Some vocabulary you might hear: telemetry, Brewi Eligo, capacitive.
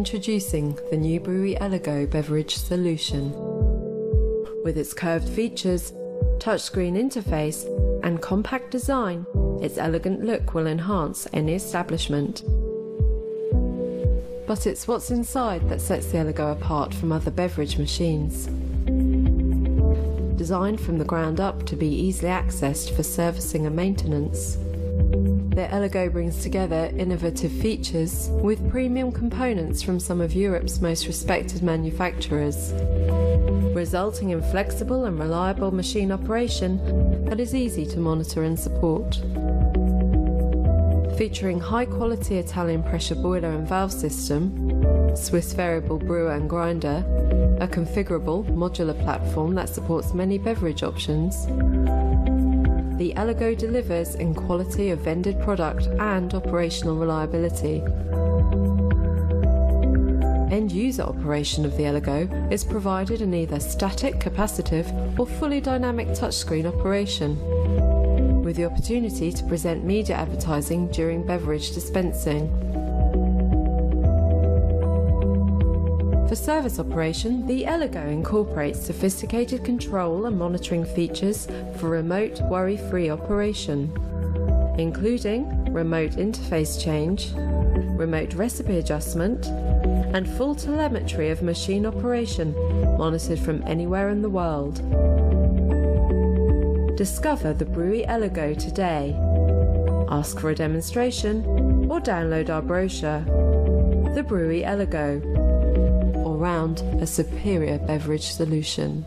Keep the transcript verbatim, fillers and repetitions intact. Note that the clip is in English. Introducing the new Brewi Eligo beverage solution. With its curved features, touchscreen interface and compact design, its elegant look will enhance any establishment. But it's what's inside that sets the Eligo apart from other beverage machines. Designed from the ground up to be easily accessed for servicing and maintenance, the Eligo brings together innovative features with premium components from some of Europe's most respected manufacturers, resulting in flexible and reliable machine operation that is easy to monitor and support. Featuring high-quality Italian pressure boiler and valve system, Swiss variable brewer and grinder, a configurable modular platform that supports many beverage options, the Eligo delivers in quality of vended product and operational reliability. End-user operation of the Eligo is provided in either static, capacitive or fully dynamic touchscreen operation, with the opportunity to present media advertising during beverage dispensing. For service operation, the Eligo incorporates sophisticated control and monitoring features for remote, worry-free operation, including remote interface change, remote recipe adjustment, and full telemetry of machine operation, monitored from anywhere in the world. Discover the Brewi Eligo today. Ask for a demonstration or download our brochure. The Brewi Eligo. Around a superior beverage solution.